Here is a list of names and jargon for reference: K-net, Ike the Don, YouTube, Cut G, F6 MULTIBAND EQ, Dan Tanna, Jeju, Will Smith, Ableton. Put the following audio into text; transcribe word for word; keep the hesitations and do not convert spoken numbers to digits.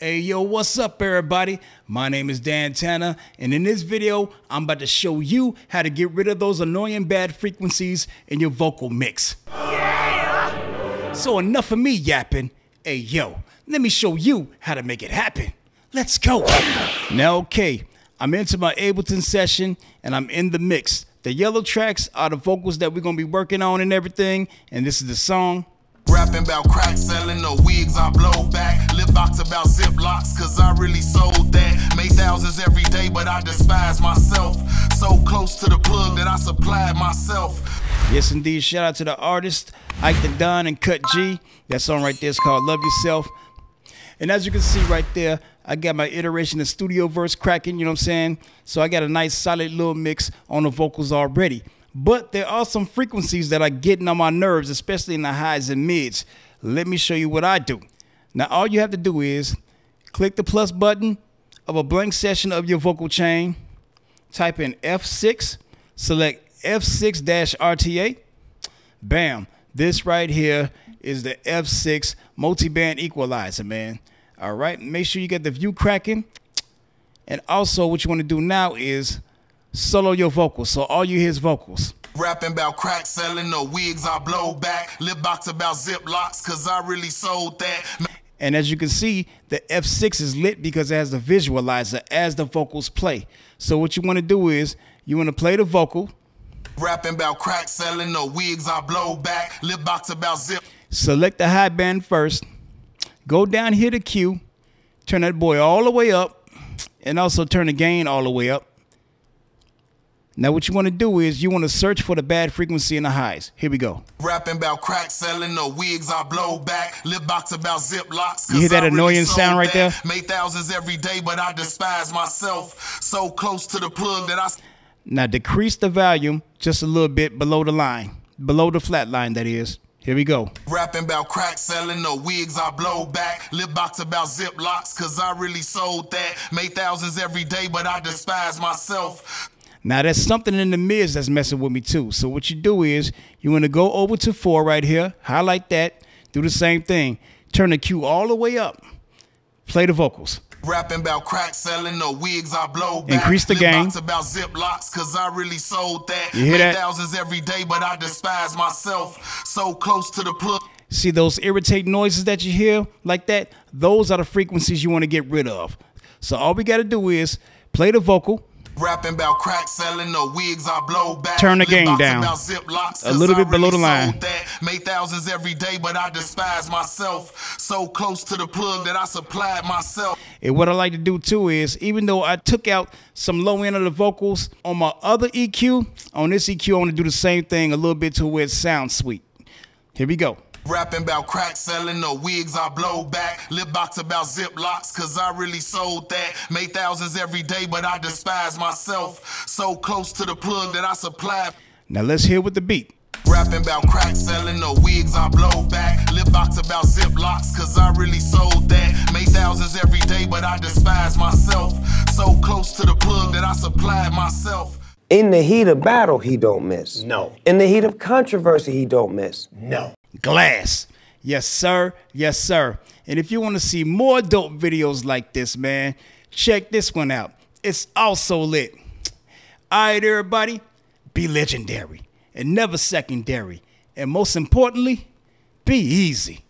Hey yo, what's up everybody? My name is Dan Tanna, and in this video, I'm about to show you how to get rid of those annoying bad frequencies in your vocal mix. Yeah! So enough of me yapping. Hey yo, let me show you how to make it happen. Let's go. Now okay, I'm into my Ableton session and I'm in the mix. The yellow tracks are the vocals that we're gonna be working on and everything, and this is the song. Rapping about crack, selling no wigs, I blow back. Lip box about Ziplocs, cause I really sold that. Made thousands every day, but I despise myself. So close to the plug that I supplied myself. Yes indeed, shout out to the artist, Ike the Don and Cut G. That song right there is called Love Yourself. And as you can see right there, I got my iteration of studio verse cracking, you know what I'm saying? So I got a nice solid little mix on the vocals already. But there are some frequencies that are getting on my nerves, especially in the highs and mids. Let me show you what I do. Now, all you have to do is click the plus button of a blank section of your vocal chain, type in F six, select F six R T A. Bam, this right here is the F six multiband equalizer, man. All right, make sure you get the view cracking. And also what you want to do now is solo your vocals, so all you hear is vocals. Rapping about crack, selling no wigs, I blow back. Lip box about Ziplocs, cause I really sold that. And as you can see, the F six is lit because it has the visualizer as the vocals play. So what you want to do is, you want to play the vocal. Rapping about crack, selling no wigs, I blow back. Lip box about zip. Select the high band first. Go down here to Q. Turn that boy all the way up. And also turn the gain all the way up. Now what you want to do is you want to search for the bad frequency in the highs. Here we go. Rapping about crack, selling no wigs, I blow back. Lip box about Ziplocs. You hear that annoying sound right there? Made thousands every day, but I despise myself. So close to the plug that I... Now decrease the volume just a little bit below the line. Below the flat line, that is. Here we go. Rapping about crack, selling no wigs, I blow back. Lip box about Ziplocs, cause I really sold that. Made thousands every day, but I despise myself. Now, there's something in the mids that's messing with me, too. So what you do is you want to go over to four right here, highlight that, do the same thing. Turn the Q all the way up. Play the vocals. Rapping about crack, selling no wigs, I blow back. Increase the gain. About Ziplocs, cause I really sold that. You hear that? Thousands every day, but I despise myself. So close to the plug. See those irritating noises that you hear like that? Those are the frequencies you want to get rid of. So all we got to do is play the vocal. Rapping about crack, selling no wigs, I blow back. Turn the game down a little bit below the line. Made thousands every day, but I despise myself. So close to the plug that I supplied myself. And what I like to do too is, even though I took out some low end of the vocals on my other E Q, on this E Q I want to do the same thing a little bit to where it sounds sweet. Here we go. Rapping about crack, selling no wigs, I blow back. Lip box about Ziplocs, cause I really sold that. Made thousands every day, but I despise myself. So close to the plug that I supplied. Now let's hear with the beat. Rapping about crack, selling no wigs, I blow back. Lip box about Ziplocs, cause I really sold that. Made thousands every day, but I despise myself. So close to the plug that I supplied myself. In the heat of battle, he don't miss. No. In the heat of controversy, he don't miss. No. Glass. Yes, sir. Yes, sir. And if you want to see more dope videos like this, man, check this one out. It's also lit. All right, everybody, be legendary and never secondary. And most importantly, be easy.